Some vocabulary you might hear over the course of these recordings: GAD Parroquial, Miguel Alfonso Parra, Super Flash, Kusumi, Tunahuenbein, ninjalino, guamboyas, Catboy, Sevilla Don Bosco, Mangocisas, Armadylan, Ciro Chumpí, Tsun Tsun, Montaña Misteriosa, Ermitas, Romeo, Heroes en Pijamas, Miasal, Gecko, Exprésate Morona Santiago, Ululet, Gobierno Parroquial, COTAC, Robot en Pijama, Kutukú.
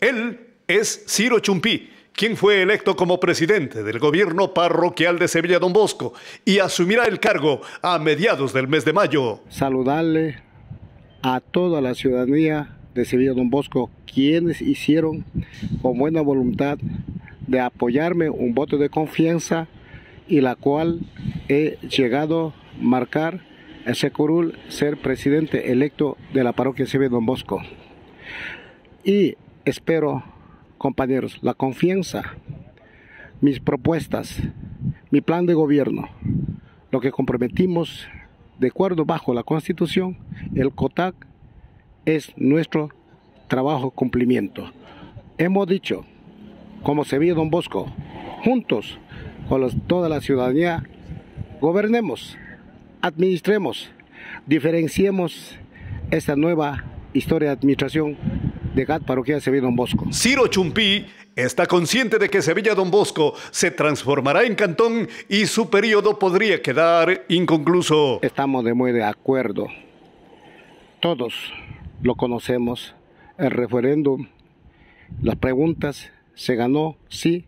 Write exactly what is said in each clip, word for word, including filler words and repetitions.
Él es Ciro Chumpí, quien fue electo como presidente del Gobierno Parroquial de Sevilla Don Bosco y asumirá el cargo a mediados del mes de mayo. Saludarle a toda la ciudadanía de Sevilla Don Bosco, quienes hicieron con buena voluntad de apoyarme un voto de confianza y la cual he llegado a marcar ese curul, ser presidente electo de la parroquia Sevilla Don Bosco. Y espero, compañeros, la confianza, mis propuestas, mi plan de gobierno, lo que comprometimos de acuerdo bajo la Constitución, el COTAC, es nuestro trabajo cumplimiento. Hemos dicho, como Sevilla Don Bosco, juntos con los, toda la ciudadanía, gobernemos, administremos, diferenciemos esta nueva historia de administración de G A D Parroquial Sevilla Don Bosco. Ciro Chumpí está consciente de que Sevilla Don Bosco se transformará en cantón y su periodo podría quedar inconcluso. Estamos de muy de acuerdo. Todos lo conocemos. El referéndum, las preguntas, se ganó sí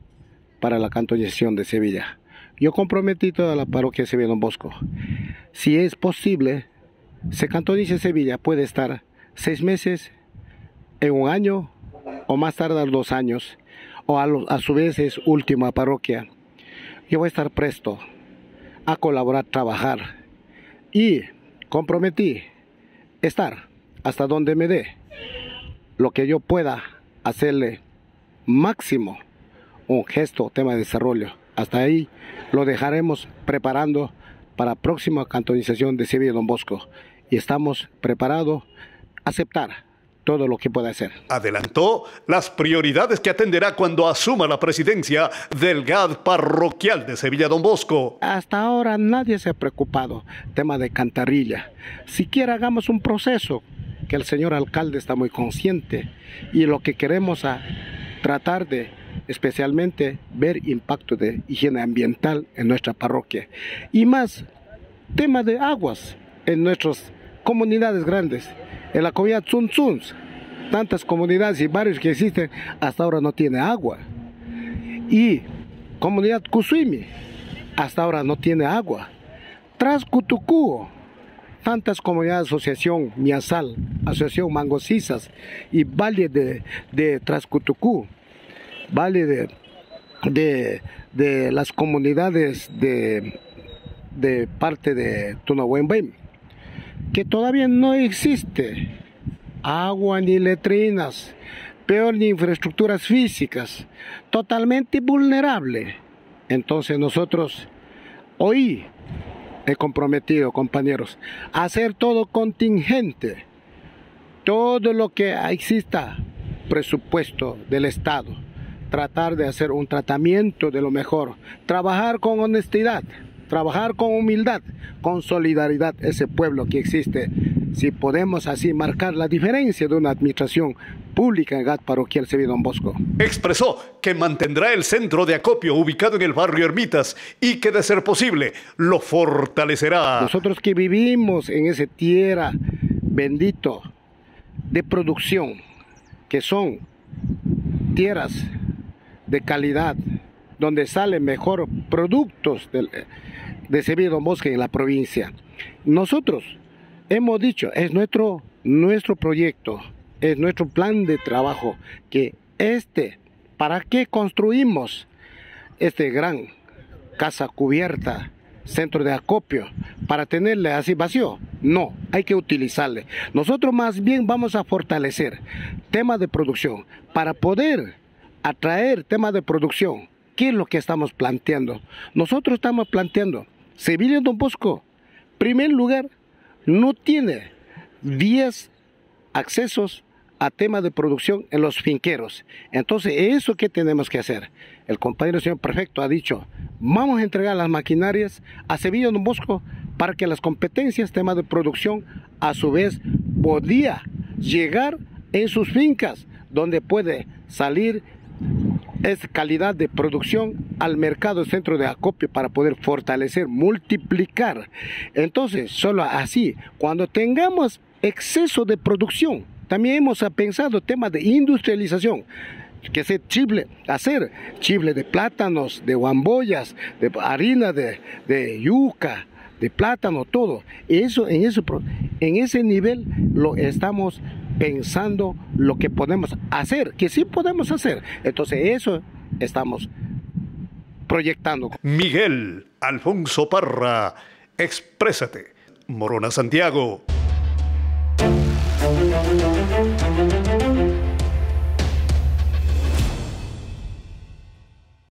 para la cantonización de Sevilla. Yo comprometí toda la parroquia de Sevilla Don Bosco. Si es posible, se cantonice Sevilla, puede estar seis meses, en un año o más tardar dos años, o a, lo, a su vez es última parroquia. Yo voy a estar presto a colaborar, trabajar y comprometí estar hasta donde me dé lo que yo pueda hacerle máximo un gesto, tema de desarrollo. Hasta ahí lo dejaremos preparando para la próxima cantonización de Sevilla Don Bosco y estamos preparados a aceptar todo lo que pueda hacer. Adelantó las prioridades que atenderá cuando asuma la presidencia del G A D Parroquial de Sevilla Don Bosco. Hasta ahora nadie se ha preocupado, tema de cantarilla. Siquiera hagamos un proceso que el señor alcalde está muy consciente y lo que queremos a tratar de especialmente ver impacto de higiene ambiental en nuestra parroquia y más tema de aguas en nuestras comunidades grandes. En la comunidad Tsun Tsun, tantas comunidades y barrios que existen, hasta ahora no tiene agua. Y comunidad Kusumi, hasta ahora no tiene agua. Tras Kutukú, tantas comunidades, asociación Miasal, asociación Mangocisas y Valle de, de Tras Kutukú, Valle de, de, de las comunidades de, de parte de Tunahuenbein, que todavía no existe agua ni letrinas, peor ni infraestructuras físicas, totalmente vulnerable. Entonces nosotros hoy he comprometido, compañeros, a hacer todo contingente, todo lo que exista presupuesto del Estado, tratar de hacer un tratamiento de lo mejor, trabajar con honestidad, trabajar con humildad, con solidaridad, ese pueblo que existe. Si podemos así marcar la diferencia de una administración pública en G A D Parroquial Sevilla Don Bosco. Expresó que mantendrá el centro de acopio ubicado en el barrio Ermitas y que de ser posible lo fortalecerá. Nosotros que vivimos en esa tierra bendito de producción, que son tierras de calidad, donde salen mejor productos de, de Sevilla Don Bosco en la provincia. Nosotros hemos dicho, es nuestro, nuestro proyecto, es nuestro plan de trabajo, que este, ¿para qué construimos este gran casa cubierta, centro de acopio, para tenerle así vacío? No, hay que utilizarle. Nosotros más bien vamos a fortalecer temas de producción, para poder atraer temas de producción. ¿Qué es lo que estamos planteando? Nosotros estamos planteando, Sevilla Don Bosco, primer lugar, no tiene diez accesos a temas de producción en los finqueros. Entonces, ¿eso qué tenemos que hacer? El compañero señor prefecto ha dicho, vamos a entregar las maquinarias a Sevilla Don Bosco para que las competencias, temas de producción, a su vez, podía llegar en sus fincas, donde puede salir es calidad de producción al mercado centro de acopio para poder fortalecer, multiplicar. Entonces, solo así, cuando tengamos exceso de producción, También hemos pensado temas de industrialización, que sea chible, hacer chible de plátanos, de guamboyas, de harina de, de yuca, de plátano, todo. Eso, en, eso, en ese nivel lo estamos pensando, lo que podemos hacer, que sí podemos hacer. Entonces eso estamos proyectando. Miguel Alfonso Parra, Exprésate, Morona Santiago.